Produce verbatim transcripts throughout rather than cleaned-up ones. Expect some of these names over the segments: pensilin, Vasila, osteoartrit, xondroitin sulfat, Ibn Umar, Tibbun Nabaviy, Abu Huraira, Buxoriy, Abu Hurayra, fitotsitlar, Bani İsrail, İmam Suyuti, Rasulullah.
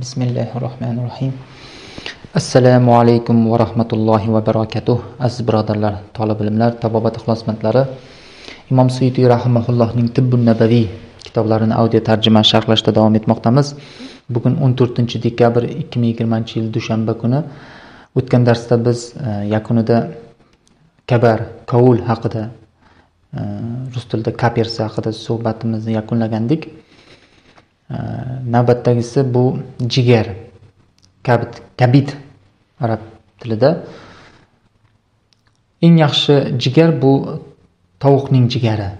Bismillahirrahmanirrahim. Assalamu alaykum va rahmatullohi va barakatuh. Aziz birodarlar, talab bilimlar, tabobat ixlosmandlari. İmam Suyuti rahimahullohning Tibb_un_Nabiy nabaviy kitoblarini audio tarjima sharhlashda davom etmoqdamiz. Bugun o'n to'rtinchi dekabr ikki ming yigirmanchi yil dushanba kuni o'tgan darsda biz yakunida kabar, qaul haqida, rus tilida kapersa haqida suhbatimizni yakunlagandik. Navbatdagisi bu jigar, kabit, kabit arab tilida. Eng yaxshi jigar bu tovuqning jigari.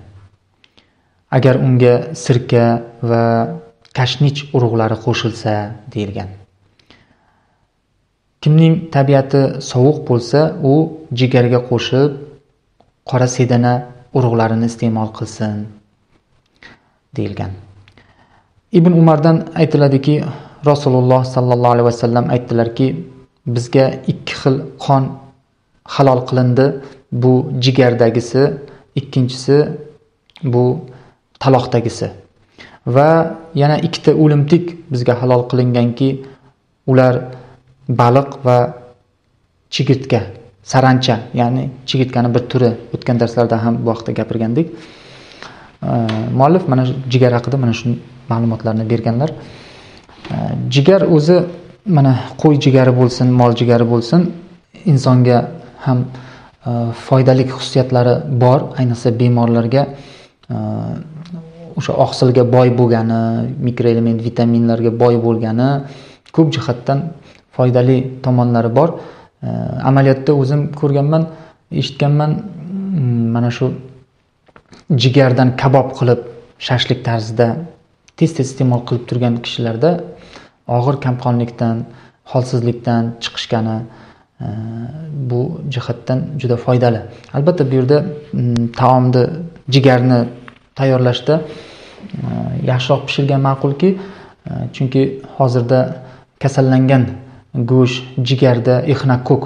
Agar unga sirka va kashnich urug'lari qo'shilsa deyilgan. Kimning tabiati sovuq bo'lsa, u jigarga qo'shib qora sedana urug'larini iste'mol qilsin deyilgan. Ibn Umardan aytiladiki, Rasulullah sallallohu alayhi vasallam aytdilarki, bizga ikki xil qon halol qilindi. Bu jigardagisi, ikkinchisi bu taloqdagisi. Va yana ikkita o'limtik bizga halol qilinganki, ular baliq va chigirtka, sarancha, ya'ni chigirtkaning bir turi. O'tgan darslarda ham bu haqda gapirgandik. Muallif mana jigar haqida mana shu ma'lumotlarni berganlar. Jigar o'zi mana qo'y jigari bo'lsin, mol jigari bo'lsin, insonga ham foydali xususiyatlari bor, ayniqsa bemorlarga o'sha oqsilga boy bo'lgani, mikroelement, vitaminlarga boy bo'lgani ko'p jihatdan foydali tomonlari bor. Amaliyotda o'zim ko'rganman, eshitganman, mana shu jigardan kabob qilib shashlik tarzida tez-tez iste'mol qilib turgan kishilarda og'ir kamqonlikdan, holsizlikdan chiqishgani bu jihatdan juda foydali. Albatta bu yerda taomni, jigarni tayyorlashda yaxshiroq pishirgan ma'qulki, chunki hozirda kasallangan go'sht, jigarda ixnakok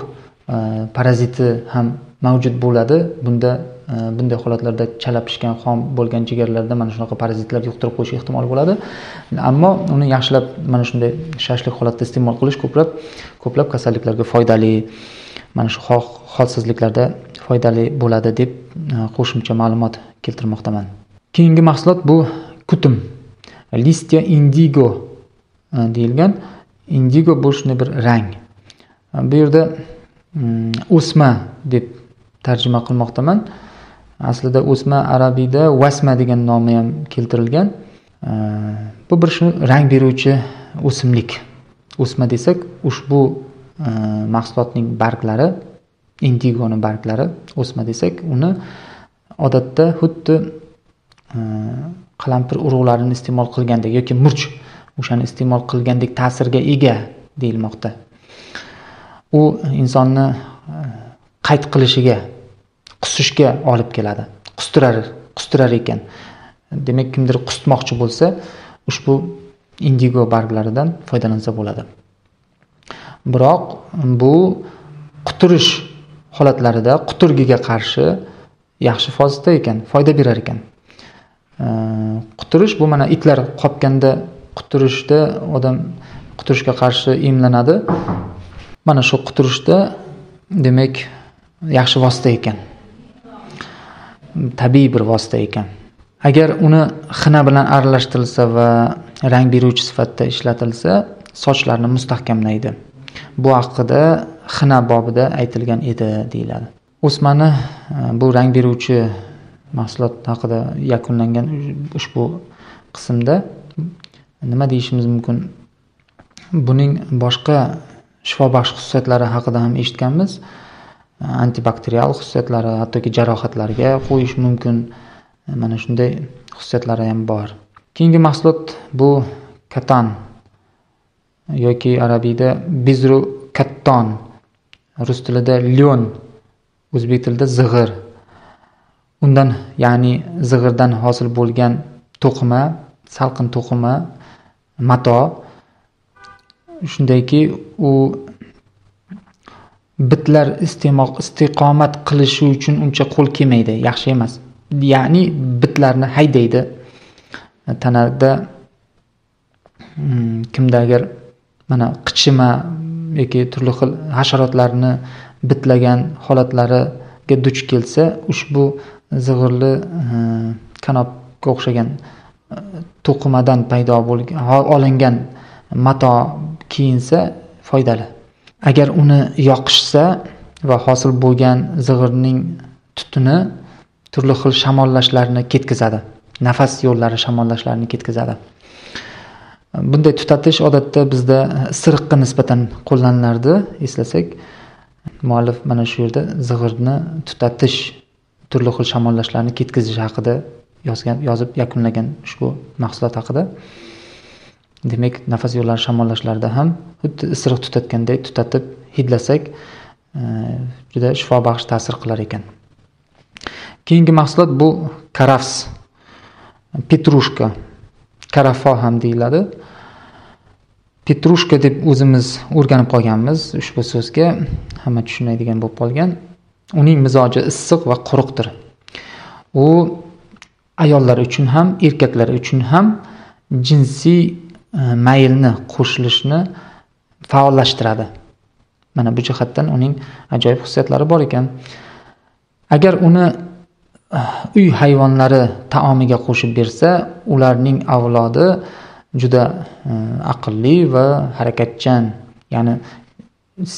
paraziti ham mavjud bo'ladi. Bunda bunday holatlarda chala pishgan, xom bo'lgan jigarlarda mana shunaqa parazitlar yuqtirib qo'yish ehtimoli bo'ladi. Ammo uni yaxshilab mana shunday shashlik holatda iste'mol qilish ko'plab ko'plab kasalliklarga foydali, mana shu holsizliklarda foydali bo'ladi deb qo'shimcha ma'lumot keltirmoqdaman. Keyingi mahsulot bu kutum. Listya indigo deyilgan. Indigo bu shunday bir rang. Bu yerda o'sma deb tarjima qilmoqdaman. Aslida o'sma arabiyda vasma degan nomi ham keltirilgan. Bu bir shu rang beruvchi o'simlik. O'sma desak, ushbu mahsulotning barglari, indigoning barglari, o'sma desak, uni odatda xuddi qalampir urug'larini iste'mol qilgandek yoki murch o'shani iste'mol qilgandek ta'sirga ega deyilmoqda. U insonni qayt qilishiga, qusishga olib keladi. Qustirar, qustirar ekan. Demak, kimdir qustmoqchi bo'lsa, ushbu indigo barglaridan foydalansa bo'ladi. Biroq bu quturish holatlarida quturgiga qarshi yaxshi fosita ekan, foyda berar ekan. Quturish bu mana itlar qopganda quturishda odam quturishga qarshi emlanadi. Mana shu quturishda demak yaxshi vosita ekan. Tabiiy bir vosita ekan. Agar uni xina bilan aralashtirilsa va rang beruvchi sifatida ishlatilsa, sochlarni mustahkamlaydi. Bu haqida xina bobida aytilgan edi deyiladi. O'smani bu rang beruvchi mahsulot haqida yakunlangan ushbu qismda nima deyishimiz mumkin? Buning boshqa shifobaxsh xususiyatlari haqida ham eshitganmiz. Antibakterial xususiyatlari, hattoki jarohatlarga qo'yish mumkin, mana shunday xususiyatlari ham bor. Keyingi mahsulot bu katan yoki arabiyda bizru katton, rus tilida lion, o'zbek tilida zig'ir. Undan, ya'ni zig'irdan hosil bo'lgan to'qima, salqin to'qima, mato. Shundayki, u bitlar iste'mol istiqomat qilishi uchun uncha qo'l kelmaydi, yaxshi emas. Ya'ni bitlarni haydaydi. Tanada kimda agar mana qichima yoki turli xil hasharotlarni bitlagan holatlariga duch kelsa, ushbu zig'irli kanopga o'xshagan to'qimadan paydo bo'lgan olingan mato kiyinsa foydali. Agar uni yoqishsa va hosil bo'lgan zig'irning tutuni turli xil shamollashlarni ketkizadi, nafas yo'llari shamollashlarni ketkizadi. Bunday tutatish odatda bizda isiriqqa nisbatan qo'llaniladi. Eslasak, muallif mana shu yerda zig'irni tutatish, turli xil shamollashlarni ketkizish haqida yozgan, yozib yakunlagan ushbu mahsulot haqida. Demak, nafas yo'llari shamollashlarida ham xuddi isiriq tutatgandek tutatib hidlasak juda shifobaxsh ta'sir qilar ekan. Keyingi mahsulot bu karafs, petrushka, karafo ham deyiladi. Petrushka deb o'zimiz o'rganib qolganmiz, ushbu so'zga hamma tushunadigan bo'lib qolgan. Uning mizoji issiq va quruqdir. U ayollar uchun ham, erkaklar uchun ham jinsiy maylni qo'shilishni faollashtiradi. Mana bu jihatdan uning ajoyib xususiyatlari bor ekan. Agar uni uy hayvonlari taomiga qo'shib bersa, ularning avlodi juda aqlli va harakatchan, ya'ni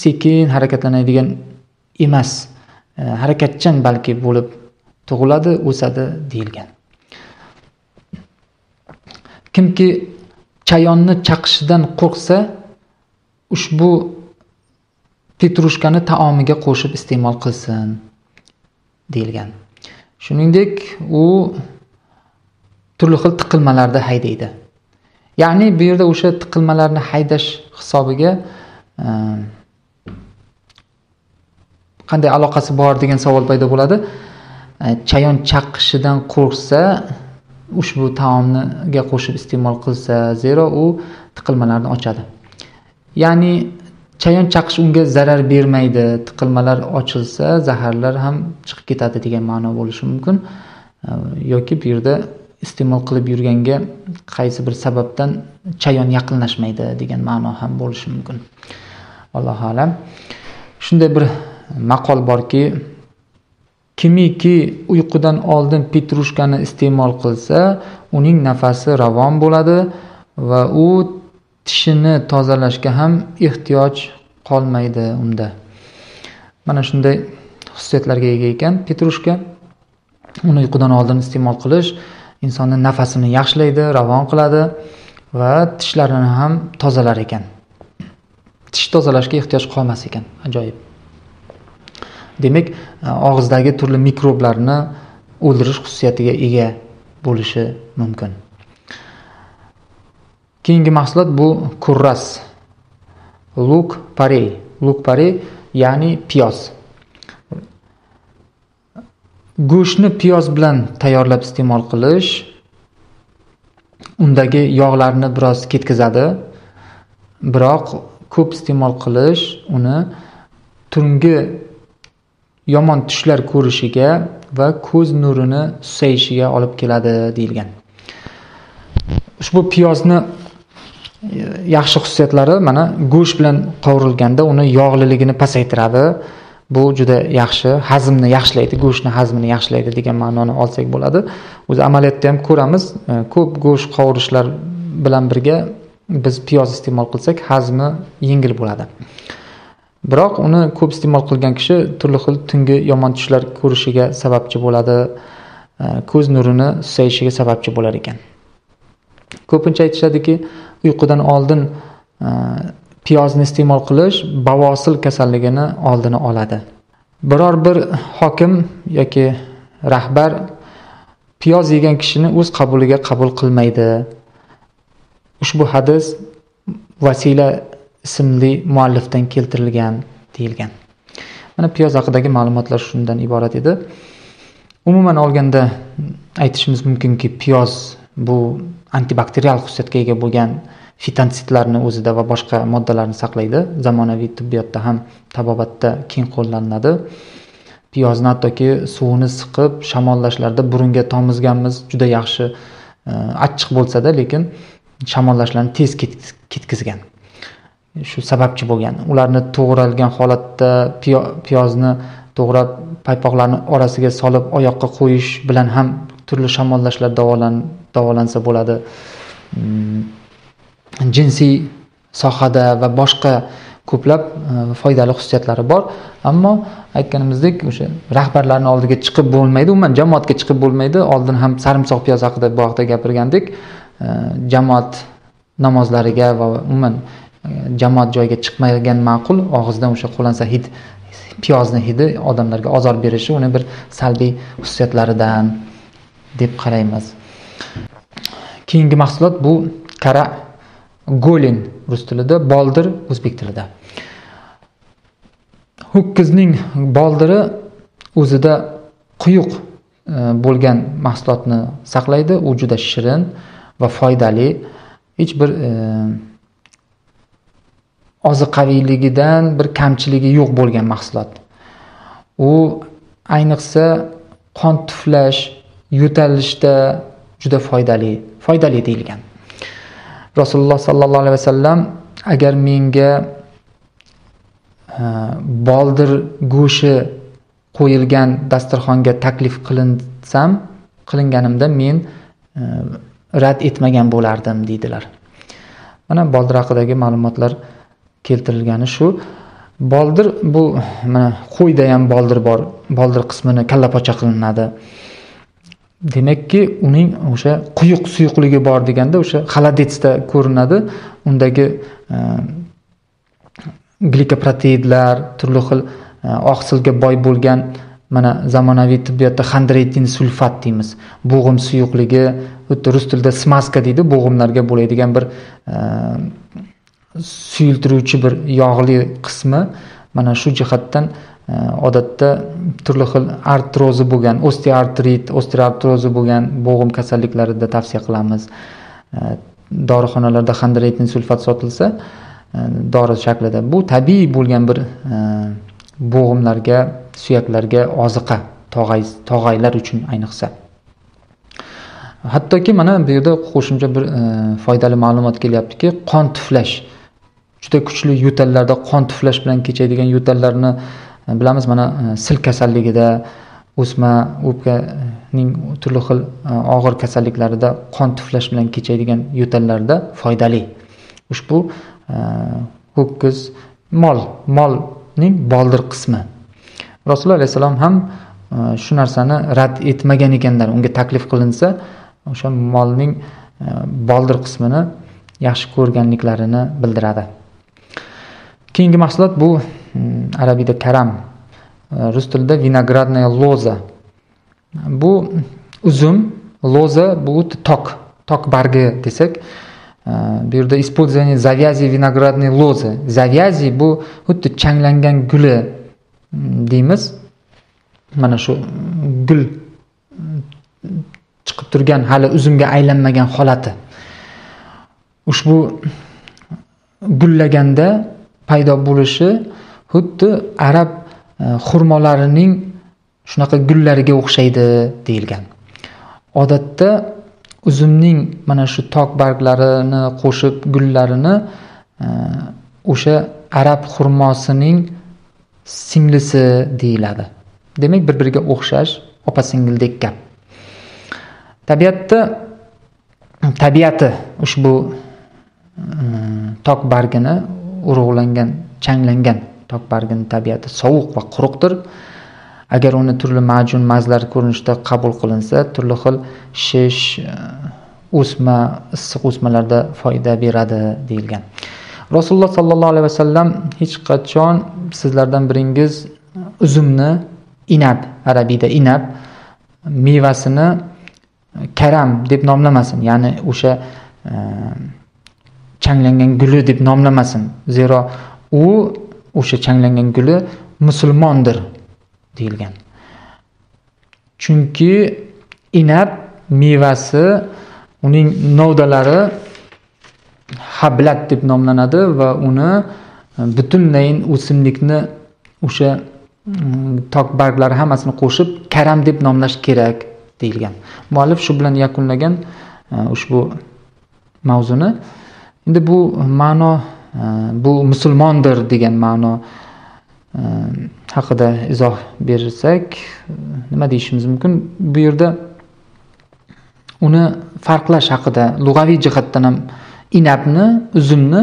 sekin harakatlanadigan emas, harakatchan balki bo'lib tug'iladi, o'sadi deyilgan. Kimki chayonni chaqishidan qo'rqsa, ushbu petrushkani taomiga qo'shib iste'mol qilsin deyilgan. Shuningdek, u turli xil tiqilmalarni haydaydi. Ya'ni bu yerda o'sha tiqilmalarni haydash hisobiga qanday aloqasi bor degan savol paydo bo'ladi. Chayon chaqishidan qo'rqsa, ushbu taomga qo'shib iste'mol qilsa, zero u tiqilmalarni ochadi. Ya'ni chayon chaqish unga zarar bermaydi, tiqilmalar ochilsa zaharlar ham chiqib ketadi degan ma'no bo'lishi mumkin. Yoki bu yerda iste'mol qilib yurganga qaysi bir sababdan chayon yaqinlashmaydi degan ma'no ham bo'lishi mumkin. Alloh alam. Shunday bir maqol borki, kimiki uyqudan oldin petrushkani iste'mol qilsa, uning nafasi ravon bo'ladi va u tishini tozalashga ham ehtiyoj qolmaydi unda. Mana shunday xususiyatlarga ega ekan petrushka. Uni uyqudan oldin iste'mol qilish insonning nafasini yaxshilaydi, ravon qiladi va tishlarini ham tozalar ekan. Tish tozalashga ehtiyoj qolmas ekan. Ajoyib. Demak, og'izdagi turli mikroblarni o'ldirish xususiyatiga ega bo'lishi mumkin. Keyingi mahsulot bu kurras, luk parey, luk parey, ya'ni piyoz. Go'shtni piyoz bilan tayyorlab iste'mol qilish undagi yog'larni biroz ketkizadi, biroq ko'p iste'mol qilish uni tungi yomon tushlar ko'rishiga va ko'z nurini susayishiga olib keladi deyilgan. Ushbu piyozni yaxshi xususiyatlari mana go'sht bilan qovurilganda uni yog'liligini pasaytiradi. Bu juda yaxshi, hazmni yaxshilaydi, go'shtni hazmini yaxshilaydi degan ma'noni olsak bo'ladi. O'zi amaliyotda ham ko'ramiz, ko'p go'sht qovurishlar bilan birga biz piyoz iste'mol qilsak, hazmi yengil bo'ladi. Biroq uni ko'p iste'mol qilgan kishi turli xil tungi yomon tushlar ko'rishiga sababchi bo'ladi, ko'z nurini susayishiga sababchi bo'lar ekan. Ko'pincha aytishadiki, uyqudan oldin piyozni iste'mol qilish bavosil kasalligini oldini oladi. Biror bir hokim yoki rahbar piyoz yegan kishini o'z qabuliga qabul qilmaydi. Ushbu hadis Vasila ismli muallifdan keltirilgan deyilgan. Mana piyoz haqidagi ma'lumotlar shundan iborat edi. Umuman olganda aytishimiz mumkinki, piyoz bu antibakterial xususiyatga ega bo'lgan fitotsitlarni o'zida va boshqa moddalarni saqlaydi. Zamonaviy tibbiyotda ham tabobatda keng qo'llaniladi. Piyozni hattoki suvini siqib shamollashlarda burunga tomizganmiz, juda yaxshi achchiq bo'lsa-da, lekin shamollashlarni tez ketkizgan. shu sababchi bo'lgan. Ularni to'g'ralgan holatda piyozni to'g'rab paypoqlarni orasiga solib oyoqqa qo'yish bilan ham turli shamollashlar davolan davolansa bo'ladi. Jinsiy sohada va boshqa ko'plab foydali xususiyatlari bor, ammo aytganimizdek o'sha rahbarlarning oldiga chiqib bo'lmaydi, umuman jamoatga chiqib bo'lmaydi. Oldin ham sarimsoq piyoz haqida bu haqda gapirgandik. Jamoat namozlariga va umuman jamoat joyiga chiqmagan ma'qul, og'izdan o'sha qo'lansa hid piyozni hidi odamlarga azor berishi uni bir salbiy xususiyatlaridan deb qaraymiz. Keyingi mahsulot bu qara golin rus tilida, boldir o'zbek tilida. Ho'kizning boldiri o'zida quyuq e, bo'lgan mahsulotni saqlaydi. U juda shirin va foydali. Hech bir e, oziqaviyligidan bir kamchiligi yo'q bo'lgan mahsulot. U ayniqsa qon tuflash, yo'talishda juda foydali, foydali deyilgan. Rasulullah sallallahu aleyhi ve sellem agar menga e, boldir go'shi qo'yilgan dasturxonga taklif qilinsam, qilinganimda men e, rad etmagan bo'lardim deydilar. Mana boldir haqidagi ma'lumotlar keltirilgani shu. Boldir bu mana qo'yda ham boldir bor. Boldir qismini kallapocha qilinadi. Demakki uning o'sha quyuq suyuqligi bor deganda o'sha xaladetsda ko'rinadi. Undagi e, glikoproteidlar, turli xil e, oqsilga boy bo'lgan, mana zamonaviy tibbiyotda xondroitin sulfat deymiz. Bo'g'im suyuqligi, o'tda rus tilida smaska deydi, bo'g'imlarga bo'ladigan bir e, suyultiruvchi bir yog'li qismi. Mana shu jihatdan odatda turli xil artrozi bo'lgan, osteoartrit, osteoartrozi bo'lgan bo'g'im kasalliklarida tavsiya qilamiz. Dorixonalarda xondroitin sulfat sotilsa, dori shaklida. Bu tabiiy bo'lgan bir bo'g'imlarga, suyaklarga oziqa, tog'aylar uchun ayniqsa. Hattoki mana bu yerda qo'shimcha bir foydali ma'lumot kelyaptiki, qon tuflash. Juda kuchli yo'tallarda qon tuflash bilan kechadigan yo'tallarni bilamiz. Mana sil kasalligida, o'sma o'pkaning turli xil og'ir kasalliklarida qon tuflash bilan kechadigan yo'tallarda foydali. Ushbu ho'kiz mol, molning boldir qismi. Rasululloh alayhisalom ham shu narsani rad etmagan ekanlar. Unga taklif qilinsa, o'sha molning boldir qismini yaxshi ko'rganliklarini bildiradi. Keyingi mahsulot bu arabiyda karam, rus tilida vinogradnaya loza. Bu uzum, loza bu tok, tok bargi desak. Bu yerda использование завязи vinogradnay loza. Завязи bu xuddi changlangan guli deymiz. Mana shu gul chiqib turgan, hali uzumga aylanmagan holati. Ushbu gullaganda paydo bo'lishi xuddi arab xurmolarining shunaqa gullariga o'xshaydi deyilgan. Odatda uzumning mana shu tok barglarini qo'shib gullarini o'sha arab xurmosining singlisi deyiladi. Demak, bir-biriga o'xshash, opa singildek gap. Tabiatda tabiati ushbu tok bargini urug'langan, changlangan tok bargini tabiati sovuq va quruqdir. Agar uni turli majun mazlar ko'rinishda qabul qilinsa, turli xil shish, o'sma, issiq o'smalarda foyda beradi deyilgan. Rasululloh sallallohu alayhi vasallam hech qachon sizlardan biringiz uzumni, inab, arabiyda inab mevasini karam deb nomlamasin, ya'ni o'sha changlangan guli deb nomlamasin. Zero u o'sha changlangan guli musulmondir deyilgan. Chunki inab mevasi, uning novdalari hablat deb nomlanadi va uni butunlay o'simlikni o'sha tok barglari hammasini qo'shib karam deb nomlash kerak deyilgan. Muallif shu bilan yakunlagan ushbu mavzuni. Endi bu ma'no bu musulmondir degan ma'no haqida izoh bersak nima deyishimiz mumkin? Bu yerda uni farqlash haqida lug'aviy jihatdan ham inabni, uzumni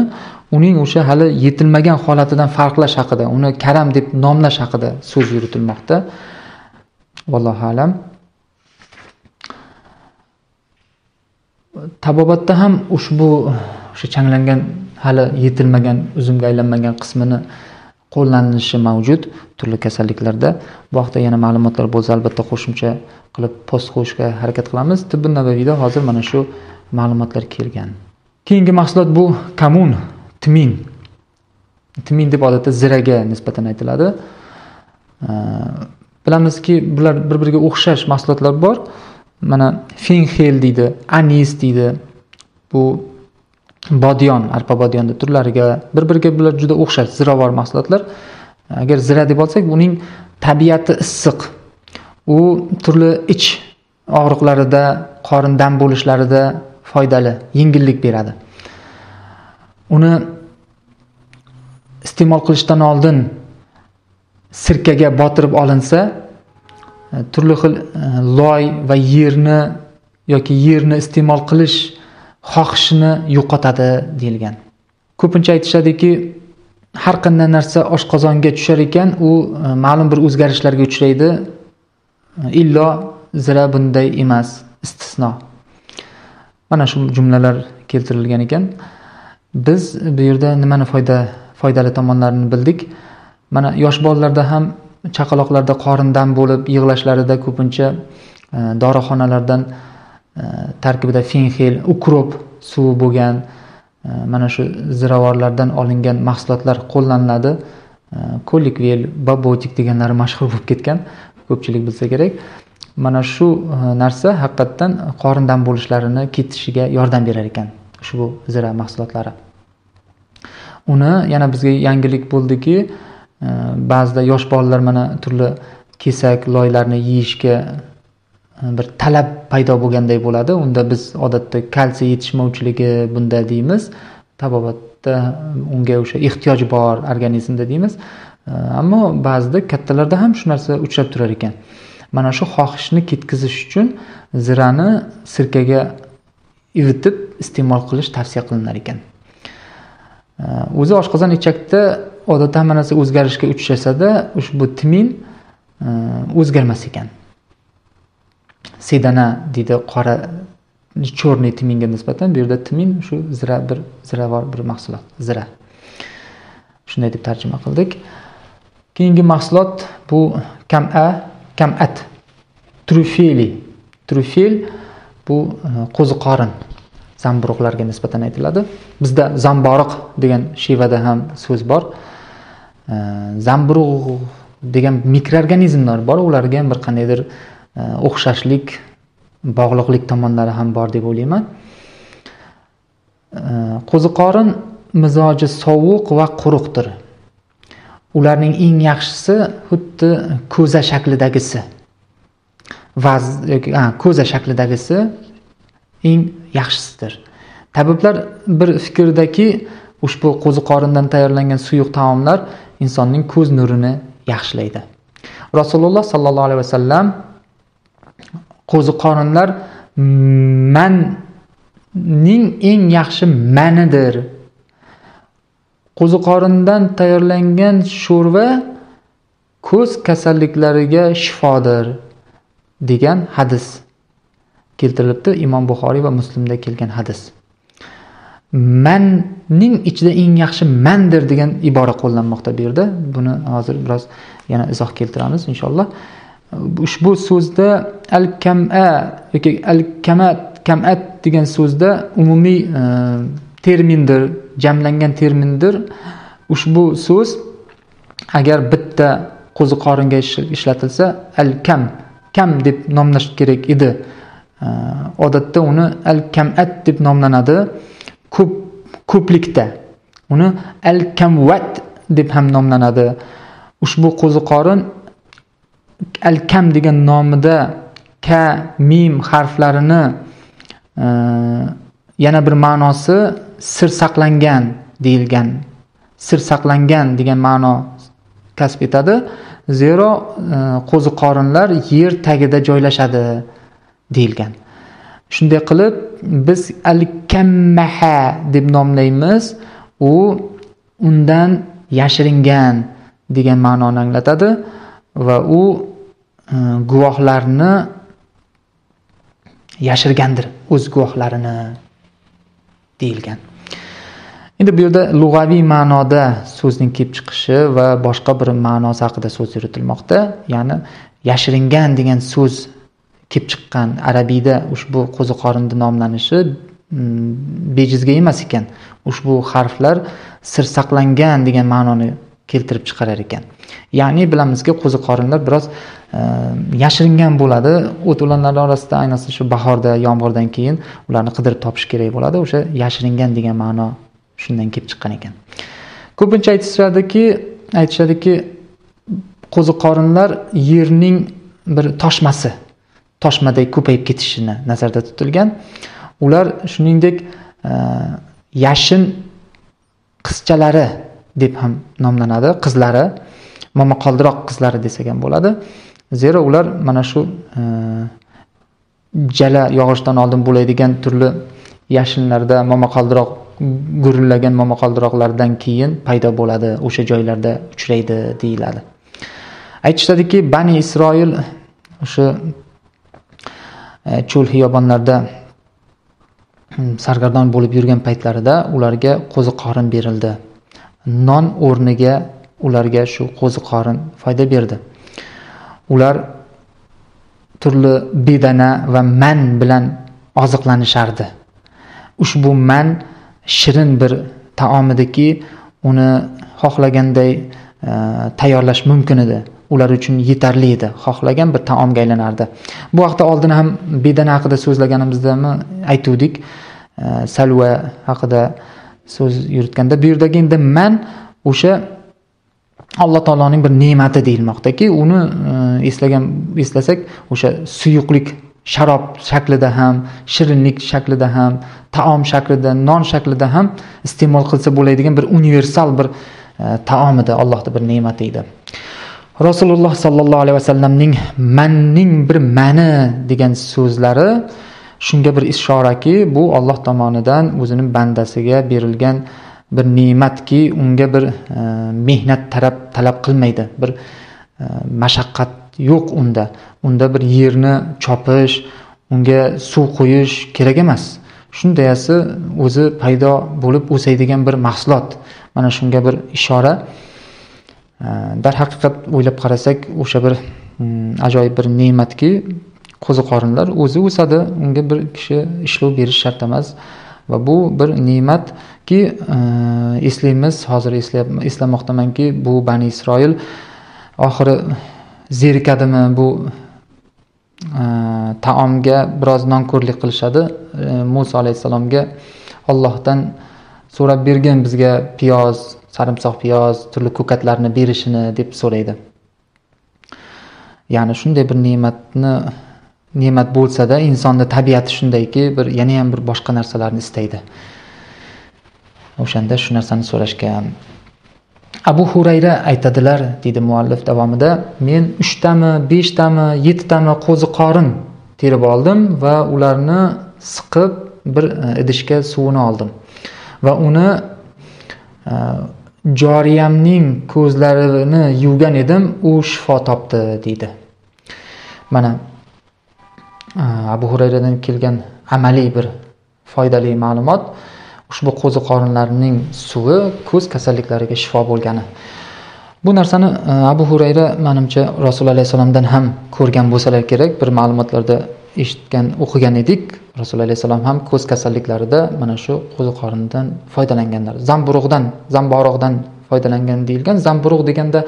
uning o'sha hali yetilmagan holatidan farqlash haqida, uni karam deb nomlash haqida so'z yuritilmoqda. Vallohu alam. Tabobatda ham ushbu o'sha changlangan, hali yetilmagan, uzumga aylanmagan qismini qo'llanilishi mavjud turli kasalliklarda. Bu haqda yana ma'lumotlar bo'lsa albatta qo'shimcha qilib post qo'yishga harakat qilamiz. Tibbun Nabaviyda hozir mana shu ma'lumotlar kelgan. Keyingi mahsulot bu kamun, timin. Timin deb odatda ziraga nisbatan aytiladi. Bilamizki bular bir-biriga o'xshash mahsulotlar bor. Mana fenxel deydi, anis deydi. Bu bodiyon, arpa bodiyonda turlariga bir-biriga bular juda o'xshash ziravor mahsulotlar. Agar zira deb olsak, uning tabiati issiq. U turli ich og'riqlarida, qorin dam bo'lishlarida foydali, yengillik beradi. Uni iste'mol qilishdan oldin sirkaga botirib olinsa, turli xil loy va yerni yoki yerni iste'mol qilish xohishini yo'qotadi deyilgan. Ko'pincha aytishadiki, har qanday narsa oshqozonga tushar ekan, u ma'lum bir o'zgarishlarga uchraydi. Illo zira bunday emas, istisno. Mana shu jumlalar keltirilgan ekan. Biz bu yerda nimani foyda foydali tomonlarini bildik. Mana yosh bolalarda ham, chaqaloqlarda qorindan bo'lib yig'lashlarida ko'pincha dorixonalardan tarkibida fenxel, ukrop suvi bo'lgan mana shu ziravorlardan olingan mahsulotlar qo'llaniladi. Kolikvel, babotik deganlari mashhur bo'lib ketgan, ko'pchilik bilsa kerak. Mana shu narsa haqiqatan qorindan bo'lishlarini ketishiga yordam berar ekan ushbu zira mahsulotlari. Uni yana bizga yangilik bo'ldiki, ba'zida yosh bolalar mana turli kesak, loylarni yeyishga bir talab paydo bo'lganday bo'ladi. Unda biz odatda kalsiy yetishmovchiligi bunda deymiz. Tabobatda unga o'sha ehtiyoj bor organizmda deymiz. Ammo ba'zida kattalarda ham shu narsa uchrab turar ekan. Mana shu xohishni ketkizish uchun zirani sirkaga ivitib iste'mol qilish tavsiya qilinar ekan. O'zi oshqozon ichakda odatda hamma narsa o'zgarishga uchrasa-da, ushbu timin o'zgarmas ekan. Sedana deydi qora chorniy timinga nisbatan bu yerda timin shu zira bir ziravor bir mahsulot, zira. Shunday deb tarjima qildik. Keyingi mahsulot bu kam'a, kam'at, trufeli. Trufel bu qo'zi qorin zamburuqlarga nisbatan aytiladi. Bizda zamboriq degan shevada ham so'z bor. Zamburuq degan mikroorganizmlar bor, ularga ham bir qandaydir o'xshashlik, bog'liqlik tomonlari ham bor deb o'ylayman. Qo'ziqorin mizoji sovuq va quruqdir. Ularning eng yaxshisi xuddi ko'za shaklidagisi. Vaz yoki ko'za shaklidagisi eng yaxshisidir. Tabiblar bir fikrdaki, ushbu qo'ziqorindan tayyorlangan suyuq taomlar insonning ko'z nurini yaxshilaydi. Rasulullah sallallohu alayhi vasallam qo'ziqorinlar manning eng yaxshi manidir. Qo'ziqorindan tayyorlangan sho'rva ko'z kasalliklariga shifodir degan hadis keltirilibdi. Imom Buxoriy va Muslimda kelgan hadis. Manning ichida eng yaxshi mandir degan ibora qo'llanmoqda bu yerda. Buni hozir biroz yana izoh keltiramiz inshaalloh. Ushbu so'zda al-kam'a yoki al-kamat, kam'at degan so'zda umumiy termindir, jamlangan termindir. Ushbu so'z agar bitta qo'ziqoringa ishlatilsa, al-kam, kam deb nomlash kerak edi. Odatda uni al-kam'at deb nomlanadi. Ko'p ko'plikda uni al-kamwat deb ham nomlanadi. Ushbu qo'ziqorin al-kam degan nomida ka, mim harflarini e, yana bir ma'nosi sir saqlangan deyilgan, sir saqlangan degan ma'no kasb etadi. Zero qo'zi qorinlar yer tagida joylashadi deyilgan. Shunday qilib biz al-kammaha deb nomlaymiz. U undan yashiringan degan ma'noni anglatadi va u guvohlarni yashirgandir, o'z guvohlarini deyilgan. Endi bu yerda lug'aviy ma'noda so'zning kelib chiqishi va boshqa bir ma'nosi haqida so'z yuritilmoqda. Ya'ni yashiringan degan so'z kelib chiqqan arabiyda ushbu qo'ziqorin nomlanishi bejizga emas ekan. Ushbu harflar sir saqlangan degan ma'noni keltirib chiqarar ekan. Ya'ni bilamizki qo'ziqorinlar biroz yashiringan bo'ladi. O't o'lanlar orasida ayniqsa shu bahorda, yomg'irdan keyin ularni qidirib topish kerak bo'ladi. O'sha yashiringan degan ma'no shundan kelib chiqqan ekan. Ko'pincha aytishadiki, aytishadiki qo'ziqorinlar yerning bir toshmasi, toshmaday ko'payib ketishini nazarda tutilgan. Ular shuningdek yashin qizchalari deb ham nomlanadi, qizlari, momaqaldiroq qizlari desak ham bo'ladi. Zero ular mana shu jala yog'ishdan oldin bo'ladigan turli yashinlarda, momaqaldiroq gurullagan momaqaldiroqlardan keyin paydo bo'ladi, o'sha joylarda uchraydi deyiladi. Aytishadiki, Bani İsrail o'sha cho'l xiyobonlarda sargardon bo'lib yurgan paytlarida ularga qo'ziqorin berildi. Non o'rniga ularga shu qo'ziqorin foyda berdi. Ular turli bedana va man bilan oziqlanishardi. Ushbu man shirin bir taomidiki, uni xohlaganday e, tayyorlash mumkin edi. Ular uchun yetarli edi. Xohlagan bir taomga aylanardi. Bu haqda oldin ham bedana haqida so'zlaganimizda aytuvdik. E, salva haqida so'z yuritganda bu yerdagi endi man o'sha Alloh taoloning bir ne'mati deyilmoqdaki, uni e, eslagan eslasak, o'sha suyuqlik sharob shaklida ham, shirinlik shaklida ham, taom shaklida, non shaklida ham iste'mol qilsa bo'ladigan bir universal bir e, taom edi, Allohning bir ne'mati edi. Rasulullah sallallohu alayhi vasallamning manning bir mani degan so'zlari shunga bir ishoraki, bu Alloh tomonidan o'zining bandasiga berilgan bir ne'matki, unga bir e, mehnat talab talab qilmaydi. Bir e, mashaqqat yo'q unda. Unda bir yerni chopish, unga suv quyish kerak emas. Shundayasi o'zi paydo bo'lib o'saydigan bir mahsulot. Mana shunga bir ishora. Dar haqiqat o'ylab qarasak, o'sha bir ajoyib bir ne'matki, qo'ziqorinlar o'zi o'sadi, unga bir kishi ishlov berish shart emas va bu bir ne'matki, eslaymiz, hozir eslamoqdamanki, bu Bani İsroil oxiri zerikadimi, bu taomga biroz nonko'rlik qilishadi. Musa alayhisalomga Allohdan so'rab bergan bizga piyoz, sarimsoq, piyoz, turli ko'katlarni berishini deb so'raydi. Ya'ni shunday bir ne'matni, ne'mat bo'lsa-da, insonning tabiati shundayki, bir yana ham bir boshqa narsalarni istaydi. O'shanda shu narsani so'rashgan. Abu Huraira aytadilar, dedi muallif davomida, men uch tami, besh tami, yetti tami qo'ziqorin terib oldim va ularni siqib bir idishga suvini oldim va uni joriyamning ko'zlarini yuvgan edim, u shifo topdi deydi. Mana Abu Hurayradan kelgan amaliy bir foydali ma'lumot, ushbu qo'ziqorinlarning suvi ko'z kasalliklariga shifo bo'lgani. Bu narsani Abu Hurayra menimcha Rasululloh alayhisolamdan ham ko'rgan bo'lsalar kerak. Bir ma'lumotlarda eshitgan, o'qigan edik. Rasululloh alayhisalom ham ko'z kasalliklarida mana shu qo'ziqorindan foydalanganlar. Zamburug'dan, zamborug'dan foydalangan deyilgan. Zamburug' deganda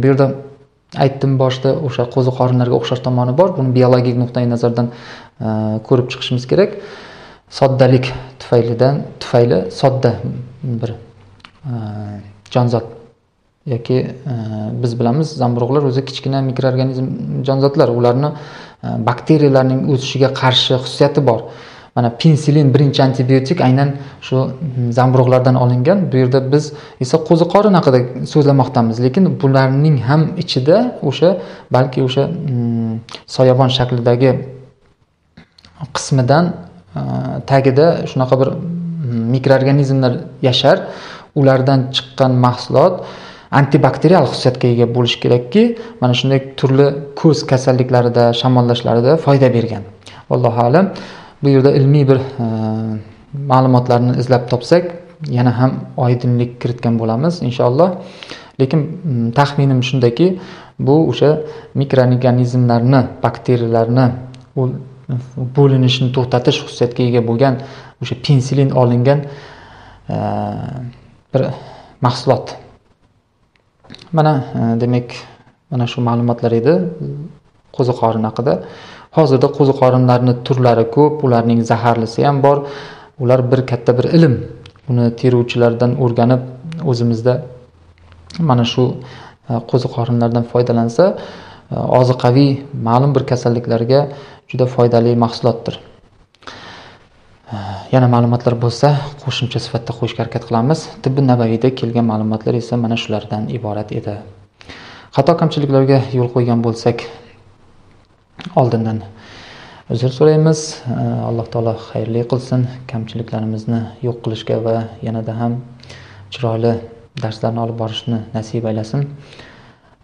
bu yerda aytdim boshda, o'sha qo'ziqorinlarga o'xshash tomoni bor. Buni biologik nuqtai nazardan ko'rib chiqishimiz kerak. Soddalik tufaylidan, tufayli sodda bir jonzot yoki biz bilamiz, zamburug'lar o'zi kichkina mikroorganizm jonzotlar, ularni bakteriyalarning o'sishiga qarshi xususiyati bor. Mana pensilin birinchi antibiotik aynan şu zamburug'lardan olingan. Bu yerda biz esa qo'zi qorin haqida so'zlamoqdamiz, lekin bularning ham ichida o'sha balki o'sha soyabon shaklidagi qismidan tagida shunaqa bir mikroorganizmlar yashar. Ulardan chiqqan mahsulot antibakterial xususiyatga ega bo'lish kerakki, mana shunday turli ko'z kasalliklarida, shamollashlarida foyda bergan. Alloh alam. Bu yerda ilmiy bir e, ma'lumotlarni izlab topsak, yana ham oydinlik kiritgan bo'lamiz inshaalloh. Lekin taxminim shundaki, bu o'sha mikroorganizmlarni, bakteriyalarni bo'linishini to'xtatish xususiyatga ega bo'lgan o'sha pensilin olingan e, bir mahsulot. Mana demek, mana şu ma'lumotlar edi qo'zi qorin haqida. Hozirda qo'zi qorinlarning turlari ko'p, ularning zaharlisi ham bor. Ular bir katta bir ilm. Uni teruvchilardan o'rganib, o'zimizda mana shu qo'zi qorinlardan foydalansa, oziqaviy ma'lum bir kasalliklarga juda foydali mahsulotdir. Yana ma'lumotlar bo'lsa, qo'shimcha sifatda qo'yishga harakat qilamiz. Tibb_un Nabiyda kelgan ma'lumotlar esa mana shulardan iborat edi. Xato kamchiliklarga yo'l qo'ygan bo'lsak, oldindan uzr so'raymiz. Alloh taolo xayrli qilsin, kamchiliklarimizni yo'q qilishga va yanada ham chiroyli darslarni olib borishni nasib aylasin.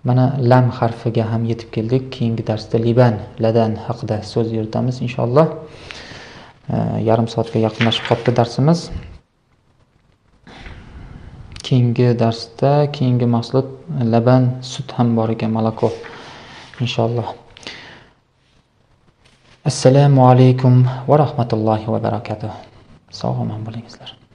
Mana lam harfiga ham yetib keldik. Keyingi darsda liban, ladan haqida so'z yuritamiz inshaalloh. Yarım saatga yaqinlashib qoldi darsimiz. Keyingi darsda keyingi mahsulot laban, sut ham bor ekan, malako inshaalloh. Assalomu alaykum va rahmatullohi va barakatuh. Sog' omon bo'lingizlar.